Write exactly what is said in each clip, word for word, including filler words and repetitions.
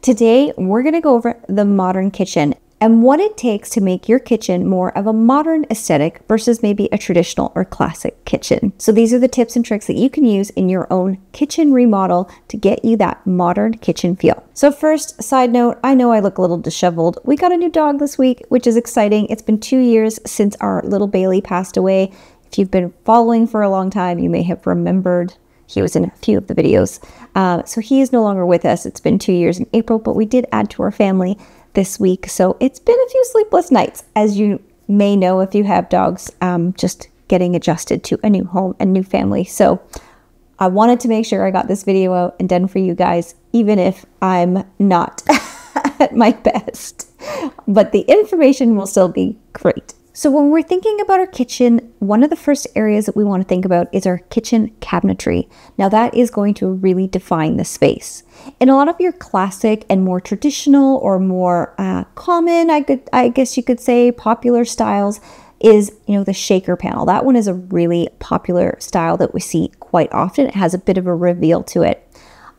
Today, we're gonna go over the modern kitchen and what it takes to make your kitchen more of a modern aesthetic versus maybe a traditional or classic kitchen. So these are the tips and tricks that you can use in your own kitchen remodel to get you that modern kitchen feel. So first, side note, I know I look a little disheveled. We got a new dog this week, which is exciting. It's been two years since our little Bailey passed away. If you've been following for a long time, you may have remembered he was in a few of the videos. Uh, so he is no longer with us. It's been two years in April, but we did add to our family this week, so it's been a few sleepless nights, as you may know if you have dogs, um, just getting adjusted to a new home and new family. So I wanted to make sure I got this video out and done for you guys, even if I'm not at my best, but the information will still be great. So when we're thinking about our kitchen, one of the first areas that we want to think about is our kitchen cabinetry. Now that is going to really define the space. In a lot of your classic and more traditional or more uh, common, I could, I guess you could say, popular styles is, you know, the shaker panel. That one is a really popular style that we see quite often. It has a bit of a reveal to it.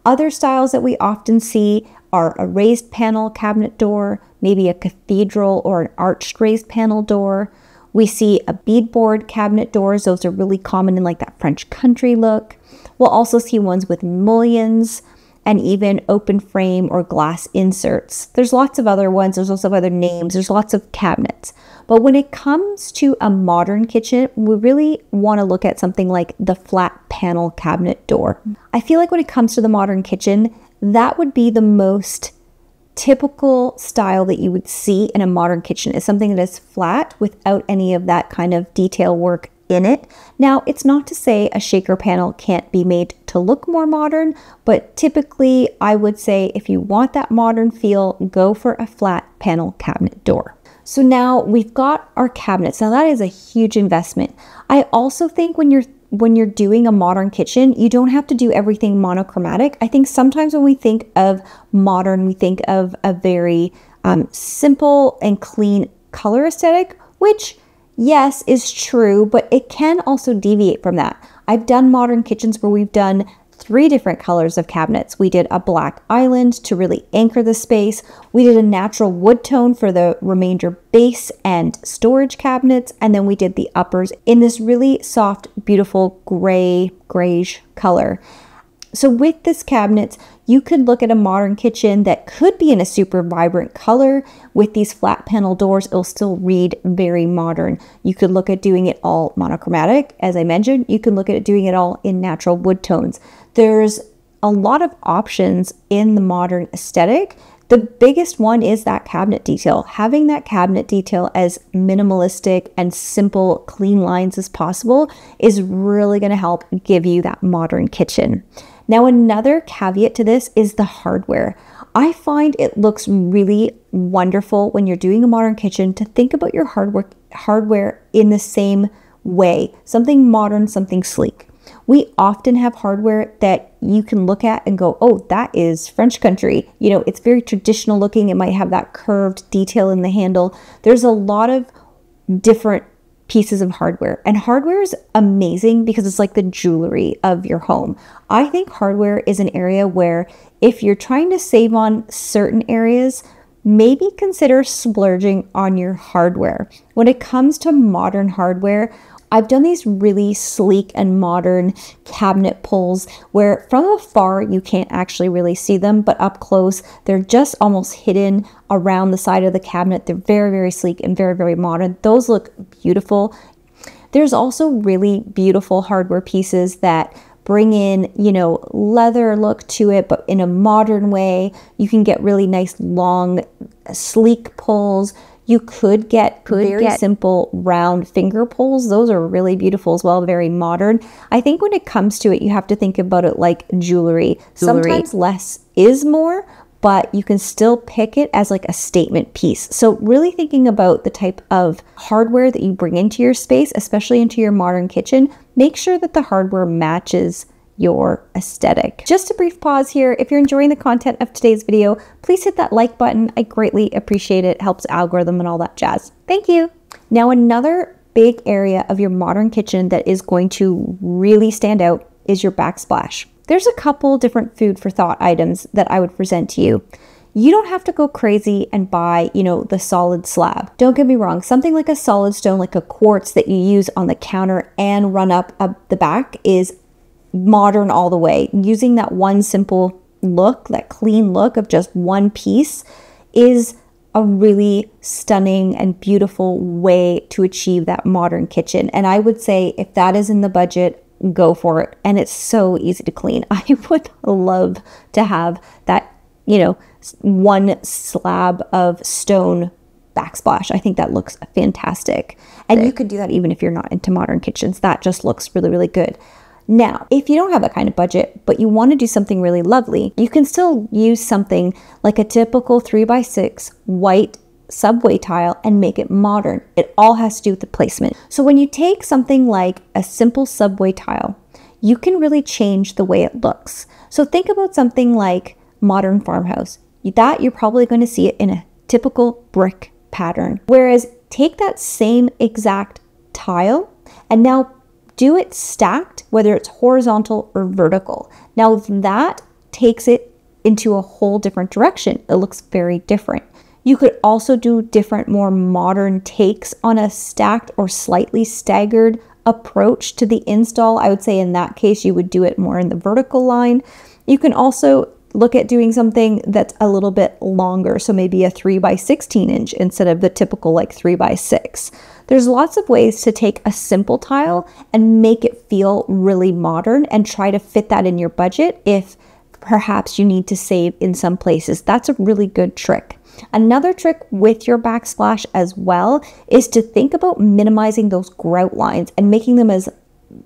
Other styles that we often see are a raised panel cabinet door, maybe a cathedral or an arched raised panel door. We see a beadboard cabinet doors. Those are really common in like that French country look. We'll also see ones with mullions and even open frame or glass inserts. There's lots of other ones. There's also other names. There's lots of cabinets. But when it comes to a modern kitchen, we really want to look at something like the flat panel cabinet door. I feel like when it comes to the modern kitchen, that would be the most typical style that you would see in a modern kitchen, is something that is flat without any of that kind of detail work in it. Now, it's not to say a shaker panel can't be made to look more modern, but typically I would say if you want that modern feel, go for a flat panel cabinet door. So now we've got our cabinets. Now that is a huge investment. I also think when you're when you're doing a modern kitchen, you don't have to do everything monochromatic. I think sometimes when we think of modern, we think of a very um, simple and clean color aesthetic, which yes, is true, but it can also deviate from that. I've done modern kitchens where we've done three different colors of cabinets. We did a black island to really anchor the space. We did a natural wood tone for the remainder base and storage cabinets. And then we did the uppers in this really soft, beautiful gray, grayish color. So with this cabinets, you could look at a modern kitchen that could be in a super vibrant color. With these flat panel doors, it'll still read very modern. You could look at doing it all monochromatic. As I mentioned, you can look at doing it all in natural wood tones. There's a lot of options in the modern aesthetic. The biggest one is that cabinet detail. Having that cabinet detail as minimalistic and simple, clean lines as possible is really gonna help give you that modern kitchen. Now, another caveat to this is the hardware. I find it looks really wonderful when you're doing a modern kitchen to think about your hardware, hardware in the same way, something modern, something sleek. We often have hardware that you can look at and go, oh, that is French country. You know, it's very traditional looking. It might have that curved detail in the handle. There's a lot of different pieces of hardware, and hardware is amazing because it's like the jewelry of your home. I think hardware is an area where if you're trying to save on certain areas, maybe consider splurging on your hardware. When it comes to modern hardware, I've done these really sleek and modern cabinet pulls where from afar you can't actually really see them, but up close they're just almost hidden around the side of the cabinet. They're very, very sleek and very, very modern. Those look beautiful. There's also really beautiful hardware pieces that bring in, you know, leather look to it, but in a modern way. You can get really nice, long, sleek pulls. You could get could very get. simple round finger pulls. Those are really beautiful as well, very modern. I think when it comes to it, you have to think about it like jewelry. jewelry. Sometimes less is more, but you can still pick it as like a statement piece. So really thinking about the type of hardware that you bring into your space, especially into your modern kitchen, make sure that the hardware matches your aesthetic. Just a brief pause here. If you're enjoying the content of today's video, please hit that like button. I greatly appreciate it. It helps algorithm and all that jazz. Thank you. Now, another big area of your modern kitchen that is going to really stand out is your backsplash. There's a couple different food for thought items that I would present to you. you don't have to go crazy and buy, you know, the solid slab. Don't get me wrong, something like a solid stone, like a quartz that you use on the counter and run up, up the back is modern all the way. Using that one simple look, that clean look of just one piece is a really stunning and beautiful way to achieve that modern kitchen. And I would say if that is in the budget, go for it. And it's so easy to clean. I would love to have that, you know, one slab of stone backsplash. I think that looks fantastic. And you could do that even if you're not into modern kitchens. That just looks really, really good. Now, if you don't have that kind of budget, but you want to do something really lovely, you can still use something like a typical three by six white subway tile and make it modern. It all has to do with the placement. So when you take something like a simple subway tile, you can really change the way it looks. So think about something like modern farmhouse. That you're probably going to see it in a typical brick pattern. Whereas take that same exact tile and now do it stacked, whether it's horizontal or vertical. Now that takes it into a whole different direction. It looks very different. You could also do different, more modern takes on a stacked or slightly staggered approach to the install. I would say in that case, you would do it more in the vertical line. You can also look at doing something that's a little bit longer. So maybe a three by sixteen inch instead of the typical like three by six. There's lots of ways to take a simple tile and make it feel really modern and try to fit that in your budget if perhaps you need to save in some places. That's a really good trick. Another trick with your backsplash as well is to think about minimizing those grout lines and making them as,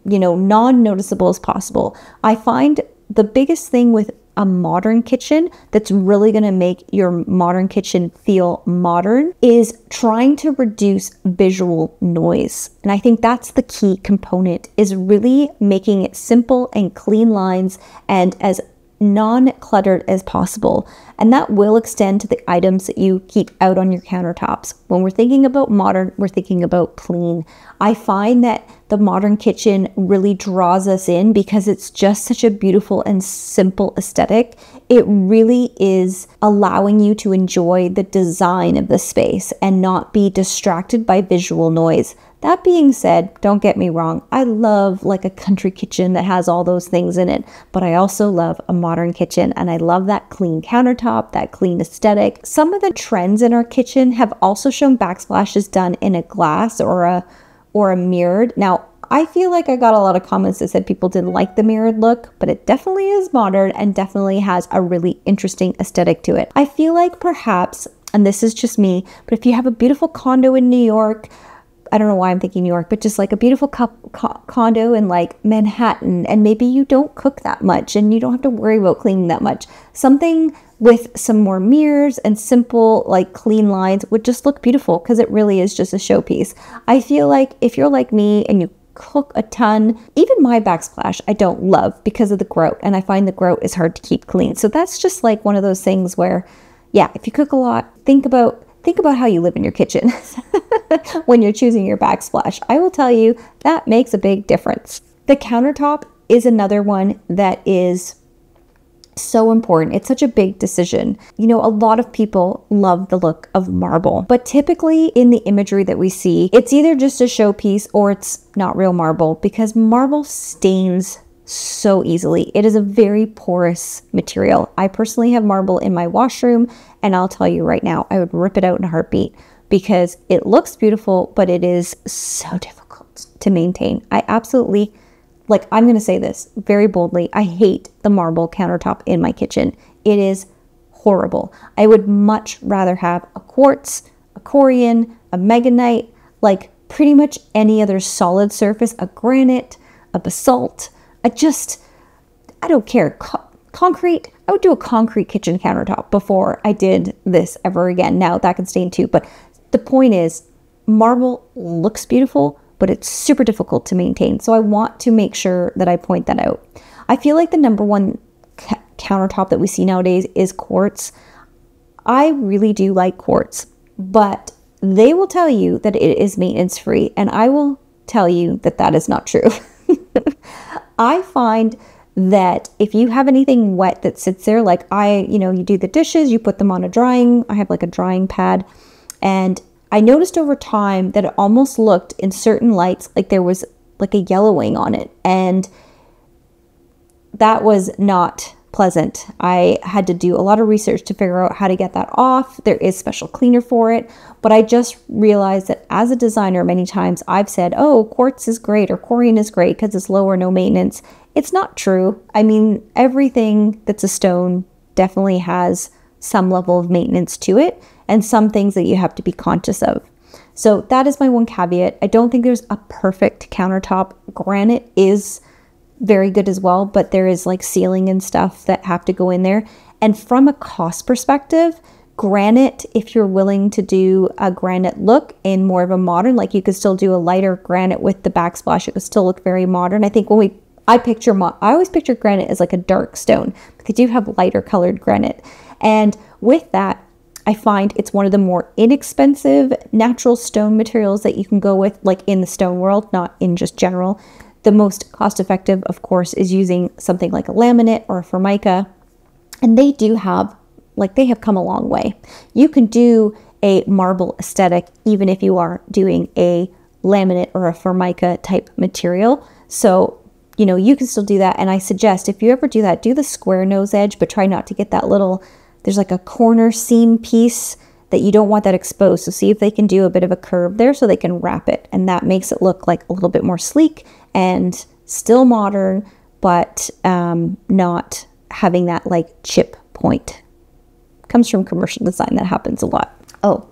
you know, non-noticeable as possible. I find the biggest thing with a modern kitchen that's really going to make your modern kitchen feel modern is trying to reduce visual noise. And I think that's the key component, is really making it simple and clean lines and as non-cluttered as possible. And that will extend to the items that you keep out on your countertops. When we're thinking about modern, we're thinking about clean. I find that the modern kitchen really draws us in because it's just such a beautiful and simple aesthetic. It really is allowing you to enjoy the design of the space and not be distracted by visual noise. That being said, don't get me wrong, I love like a country kitchen that has all those things in it, but I also love a modern kitchen and I love that clean countertop, that clean aesthetic. Some of the trends in our kitchen have also shown backsplashes done in a glass or a or a mirrored. Now, I feel like I got a lot of comments that said people didn't like the mirrored look, but it definitely is modern and definitely has a really interesting aesthetic to it. I feel like perhaps, and this is just me, but if you have a beautiful condo in New York, I don't know why I'm thinking New York, but just like a beautiful co co condo in like Manhattan, and maybe you don't cook that much and you don't have to worry about cleaning that much. Something with some more mirrors and simple like clean lines would just look beautiful because it really is just a showpiece. I feel like if you're like me and you cook a ton, even my backsplash I don't love because of the grout, and I find the grout is hard to keep clean. So that's just like one of those things where, yeah, if you cook a lot, think about Think about how you live in your kitchen when you're choosing your backsplash. I will tell you that makes a big difference. The countertop is another one that is so important. It's such a big decision. You know, a lot of people love the look of marble, but typically in the imagery that we see, it's either just a showpiece or it's not real marble because marble stains so easily. It is a very porous material. I personally have marble in my washroom, and I'll tell you right now, I would rip it out in a heartbeat because it looks beautiful, but it is so difficult to maintain. I absolutely, like, I'm going to say this very boldly. I hate the marble countertop in my kitchen. It is horrible. I would much rather have a quartz, a Corian, a Meganite, like pretty much any other solid surface, a granite, a basalt, I just, I don't care. Co- concrete, I would do a concrete kitchen countertop before I did this ever again. Now that can stain too, but the point is marble looks beautiful, but it's super difficult to maintain. So I want to make sure that I point that out. I feel like the number one countertop that we see nowadays is quartz. I really do like quartz, but they will tell you that it is maintenance free. And I will tell you that that is not true. I find that if you have anything wet that sits there, like I, you know, you do the dishes, you put them on a drying, I have like a drying pad, and I noticed over time that it almost looked in certain lights like there was like a yellowing on it, and that was not pleasant. I had to do a lot of research to figure out how to get that off. There is special cleaner for it, but I just realized that as a designer, many times I've said, oh, quartz is great or Corian is great because it's low or no maintenance. It's not true. I mean, everything that's a stone definitely has some level of maintenance to it and some things that you have to be conscious of. So that is my one caveat. I don't think there's a perfect countertop. Granite is very good as well, but there is like sealing and stuff that have to go in there. And from a cost perspective, granite, if you're willing to do a granite look in more of a modern, like you could still do a lighter granite with the backsplash, it would still look very modern. I think when we, I picture, I always picture granite as like a dark stone, but they do have lighter colored granite. And with that, I find it's one of the more inexpensive natural stone materials that you can go with, like in the stone world, not in just general. The most cost-effective, of course, is using something like a laminate or a Formica, and they do have, like they have come a long way. You can do a marble aesthetic even if you are doing a laminate or a Formica type material. So, you know, you can still do that, and I suggest if you ever do that, do the square nose edge, but try not to get that little, there's like a corner seam piece that you don't want that exposed. So see if they can do a bit of a curve there so they can wrap it, and that makes it look like a little bit more sleek and still modern, but um, not having that like chip point. Comes from commercial design, that happens a lot. Oh,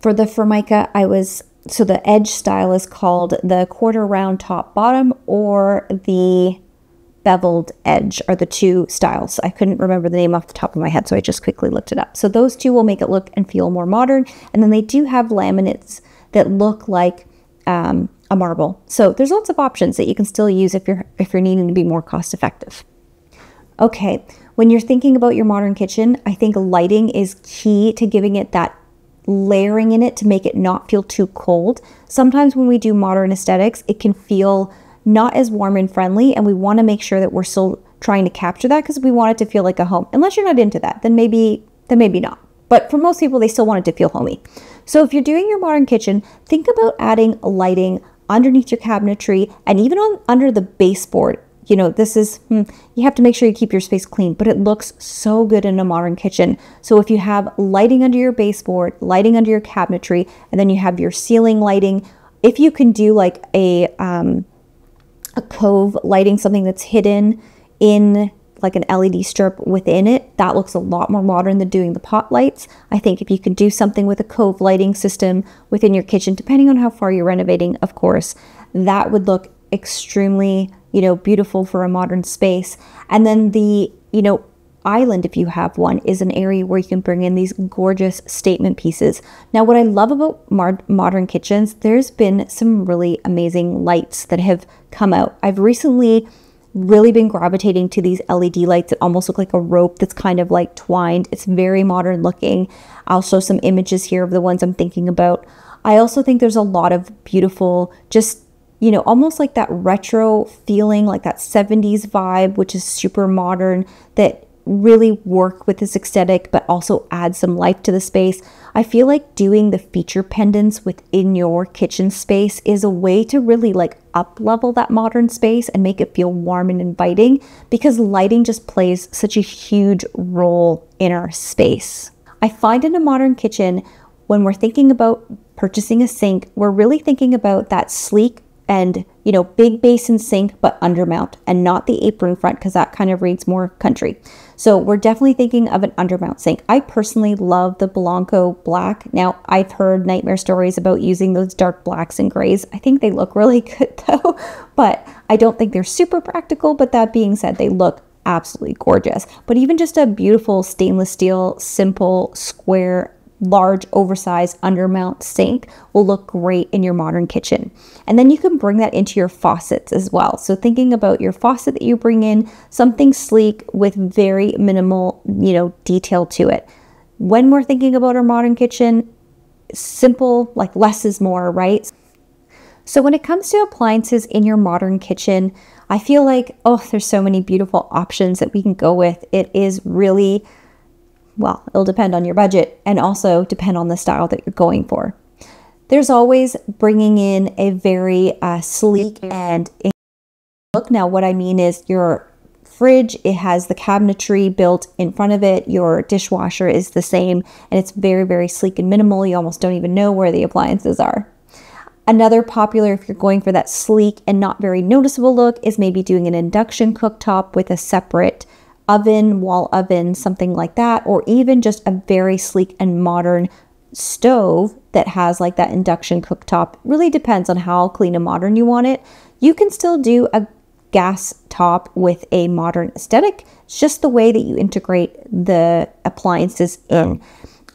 for the Formica, I was, so the edge style is called the quarter round top bottom or the beveled edge are the two styles. I couldn't remember the name off the top of my head, so I just quickly looked it up. So those two will make it look and feel more modern. And then they do have laminates that look like um, a marble. So there's lots of options that you can still use if you're if you're needing to be more cost effective. Okay, when you're thinking about your modern kitchen, I think lighting is key to giving it that layering in it to make it not feel too cold. Sometimes when we do modern aesthetics, it can feel not as warm and friendly, and we want to make sure that we're still trying to capture that because we want it to feel like a home. Unless you're not into that, then maybe then maybe not. But for most people, they still want it to feel homey. So if you're doing your modern kitchen, think about adding lighting underneath your cabinetry and even on under the baseboard. You know, this is, hmm, you have to make sure you keep your space clean, but it looks so good in a modern kitchen. So if you have lighting under your baseboard, lighting under your cabinetry, and then you have your ceiling lighting, if you can do like a, um, a cove lighting, something that's hidden in like an L E D strip within it, that looks a lot more modern than doing the pot lights. I think if you can do something with a cove lighting system within your kitchen, depending on how far you're renovating, of course, that would look extremely, you know, beautiful for a modern space. And then the, you know, island, if you have one, is an area where you can bring in these gorgeous statement pieces. Now, what I love about modern kitchens, there's been some really amazing lights that have come out. I've recently really been gravitating to these L E D lights that almost look like a rope that's kind of like twined. It's very modern looking. I'll show some images here of the ones I'm thinking about. I also think there's a lot of beautiful, just, you know, almost like that retro feeling, like that seventies vibe, which is super modern, that really work with this aesthetic, but also add some life to the space. I feel like doing the feature pendants within your kitchen space is a way to really like up level that modern space and make it feel warm and inviting, because lighting just plays such a huge role in our space. I find in a modern kitchen, when we're thinking about purchasing a sink, we're really thinking about that sleek and, you know, big basin sink, but undermount and not the apron front, because that kind of reads more country. So we're definitely thinking of an undermount sink. I personally love the Blanco Black. Now, I've heard nightmare stories about using those dark blacks and grays. I think they look really good though, but I don't think they're super practical. But that being said, they look absolutely gorgeous. But even just a beautiful stainless steel, simple, square, large, oversized undermount sink will look great in your modern kitchen. And then you can bring that into your faucets as well. So thinking about your faucet that you bring in, something sleek with very minimal, you know, detail to it. When we're thinking about our modern kitchen, simple, like less is more, right? So when it comes to appliances in your modern kitchen, I feel like, oh, there's so many beautiful options that we can go with. It is really, well, it'll depend on your budget and also depend on the style that you're going for. There's always bringing in a very uh, sleek and look. Now, what I mean is your fridge, it has the cabinetry built in front of it. Your dishwasher is the same, and it's very, very sleek and minimal. You almost don't even know where the appliances are. Another popular, if you're going for that sleek and not very noticeable look, is maybe doing an induction cooktop with a separate oven, wall oven, something like that, or even just a very sleek and modern stove that has like that induction cooktop. Really depends on how clean and modern you want it. You can still do a gas top with a modern aesthetic. It's just the way that you integrate the appliances in.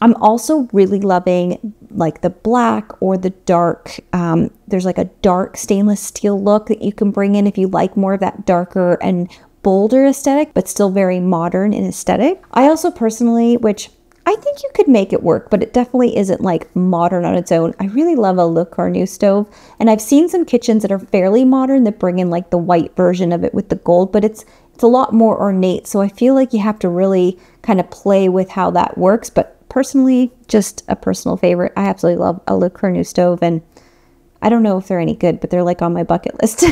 I'm also really loving like the black or the dark. Um, there's like a dark stainless steel look that you can bring in if you like more of that darker and bolder aesthetic, but still very modern in aesthetic. I also personally, which I think you could make it work, but it definitely isn't like modern on its own. I really love a La Cornue stove, and I've seen some kitchens that are fairly modern that bring in like the white version of it with the gold, but it's it's a lot more ornate. So I feel like you have to really kind of play with how that works, but personally, just a personal favorite. I absolutely love a La Cornue stove, and I don't know if they're any good, but they're like on my bucket list.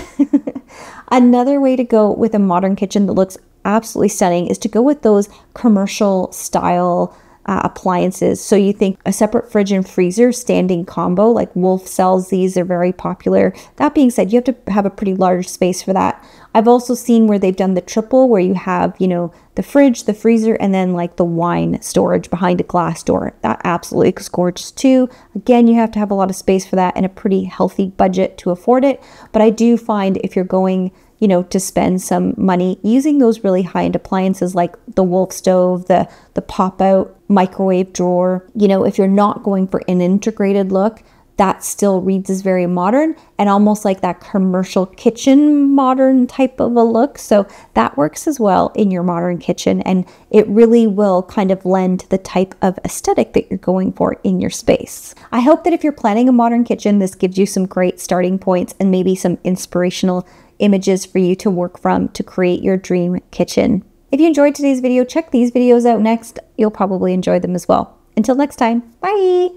Another way to go with a modern kitchen that looks absolutely stunning is to go with those commercial style uh, appliances. So you think a separate fridge and freezer standing combo, like Wolf sells these, they're very popular. That being said, you have to have a pretty large space for that. I've also seen where they've done the triple, where you have, you know, the fridge, the freezer, and then like the wine storage behind a glass door. That absolutely is gorgeous too. Again, you have to have a lot of space for that and a pretty healthy budget to afford it. But I do find if you're going, you know, to spend some money using those really high-end appliances like the Wolf stove, the, the pop-out microwave drawer, you know, if you're not going for an integrated look, that still reads as very modern and almost like that commercial kitchen modern type of a look. So that works as well in your modern kitchen, and it really will kind of lend to the type of aesthetic that you're going for in your space. I hope that if you're planning a modern kitchen, this gives you some great starting points and maybe some inspirational images for you to work from to create your dream kitchen. If you enjoyed today's video, check these videos out next. You'll probably enjoy them as well. Until next time, bye.